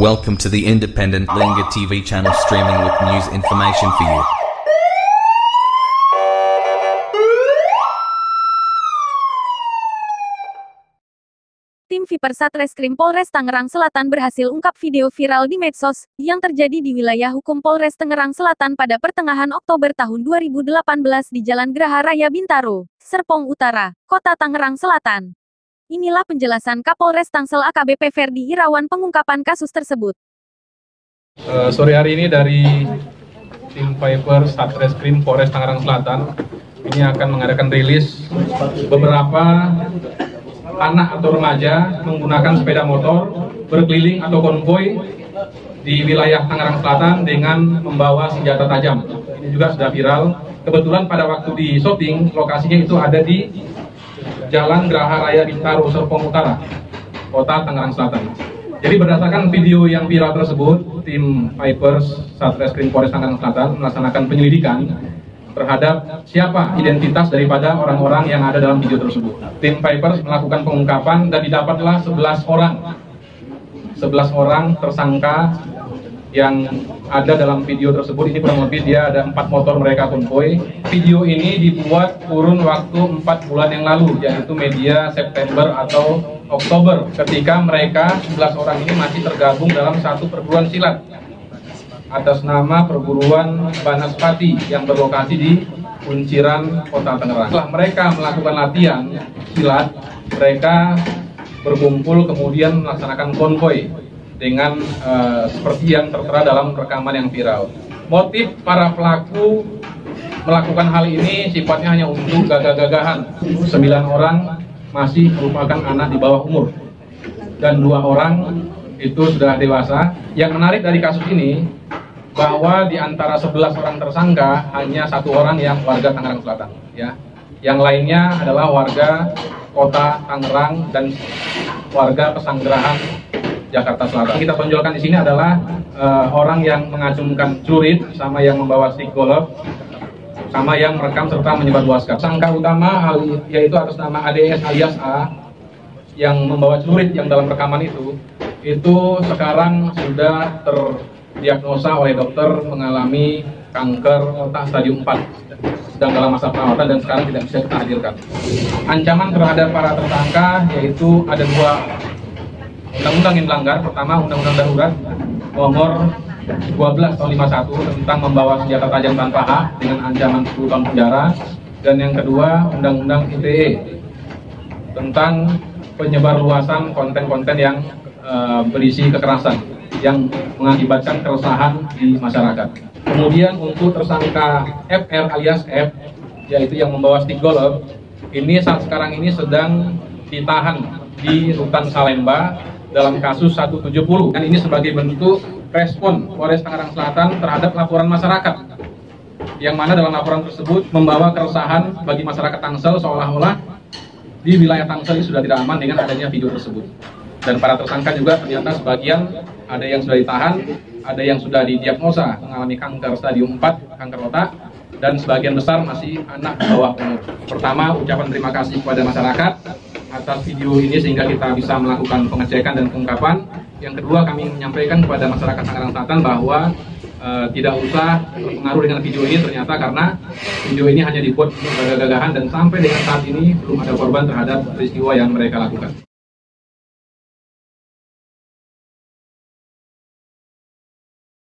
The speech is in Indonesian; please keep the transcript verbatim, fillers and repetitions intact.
Welcome to the Independent Linga T V channel, streaming with news information for you. Tim Vipers Satreskrim Polres Tangerang Selatan berhasil ungkap video viral di medsos yang terjadi di wilayah hukum Polres Tangerang Selatan pada pertengahan Oktober tahun dua ribu delapan belas di Jalan Graha Raya Bintaro, Serpong Utara, Kota Tangerang Selatan. Inilah penjelasan Kapolres Tangsel A K B P Ferdy Irawan pengungkapan kasus tersebut. Uh, sore hari ini dari Tim Vipers Satreskrim Polres Tangerang Selatan ini akan mengadakan rilis beberapa anak atau remaja menggunakan sepeda motor berkeliling atau konvoi di wilayah Tangerang Selatan dengan membawa senjata tajam. Ini juga sudah viral. Kebetulan pada waktu di syuting lokasinya itu ada di Jalan Graha Raya Bintaro, Serpong Utara, Kota Tangerang Selatan. Jadi berdasarkan video yang viral tersebut, tim Vipers Satreskrim Polres Tangerang Selatan melaksanakan penyelidikan terhadap siapa identitas daripada orang-orang yang ada dalam video tersebut. Tim Vipers melakukan pengungkapan dan didapatlah sebelas orang tersangka yang ada dalam video tersebut. Ini kurang lebih dia ada empat motor mereka konvoi. Video ini dibuat kurun waktu empat bulan yang lalu, yaitu media September atau Oktober, ketika mereka sebelas orang ini masih tergabung dalam satu perguruan silat atas nama perguruan Banaspati yang berlokasi di Kunciran, Kota Tangerang. Setelah mereka melakukan latihan silat, mereka berkumpul kemudian melaksanakan konvoi dengan uh, seperti yang tertera dalam rekaman yang viral. Motif para pelaku melakukan hal ini sifatnya hanya untuk gagah-gagahan. Sembilan orang masih merupakan anak di bawah umur dan dua orang itu sudah dewasa. Yang menarik dari kasus ini bahwa di antara sebelas orang tersangka hanya satu orang yang warga Tangerang Selatan, ya. Yang lainnya adalah warga Kota Tangerang dan warga Pesanggerahan, Jakarta Selatan. Kita tonjolkan di sini adalah uh, orang yang mengacungkan celurit, sama yang membawa stick golf, sama yang merekam serta menyebarluaskan. Sangka utama yaitu atas nama A D S alias A yang membawa celurit yang dalam rekaman itu, itu sekarang sudah terdiagnosa oleh dokter mengalami kanker otak stadium empat, sedang dalam masa perawatan dan sekarang tidak bisa kita hadirkan. Ancaman terhadap para tersangka yaitu ada dua undang-undang yang melanggar. Pertama, Undang-Undang Darurat nomor dua belas tahun lima puluh satu tentang membawa senjata tajam tanpa hak dengan ancaman sepuluh tahun penjara, dan yang kedua Undang-Undang I T E tentang penyebarluasan konten-konten yang e, berisi kekerasan yang mengakibatkan keresahan di masyarakat. Kemudian untuk tersangka F R alias F, yaitu yang membawa stick golf, ini saat sekarang ini sedang ditahan di Rutan Salemba dalam kasus satu tujuh nol, dan ini sebagai bentuk respon Polres Tangerang Selatan terhadap laporan masyarakat, yang mana dalam laporan tersebut membawa keresahan bagi masyarakat Tangsel seolah-olah di wilayah Tangsel ini sudah tidak aman dengan adanya video tersebut. Dan para tersangka juga ternyata sebagian ada yang sudah ditahan, ada yang sudah didiagnosa mengalami kanker stadium empat, kanker otak, dan sebagian besar masih anak di bawah umur. Pertama, ucapan terima kasih kepada masyarakat atas video ini sehingga kita bisa melakukan pengecekan dan pengungkapan. Yang kedua, kami menyampaikan kepada masyarakat Tangerang Selatan bahwa e, tidak usah terpengaruh dengan video ini ternyata, karena video ini hanya dibuat untuk gagah-gagahan dan sampai dengan saat ini belum ada korban terhadap peristiwa yang mereka lakukan.